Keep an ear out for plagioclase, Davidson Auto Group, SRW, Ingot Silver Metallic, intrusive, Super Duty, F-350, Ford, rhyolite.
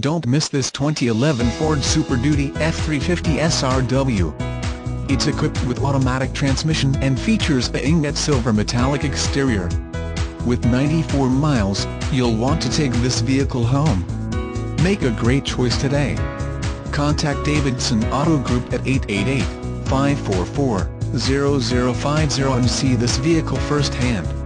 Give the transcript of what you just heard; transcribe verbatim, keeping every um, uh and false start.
Don't miss this twenty eleven Ford Super Duty F three fifty S R W. It's equipped with automatic transmission and features a ingot silver metallic exterior. With ninety-four miles, you'll want to take this vehicle home. Make a great choice today. Contact Davidson Auto Group at eight eight eight, five four four, zero zero five zero and see this vehicle firsthand.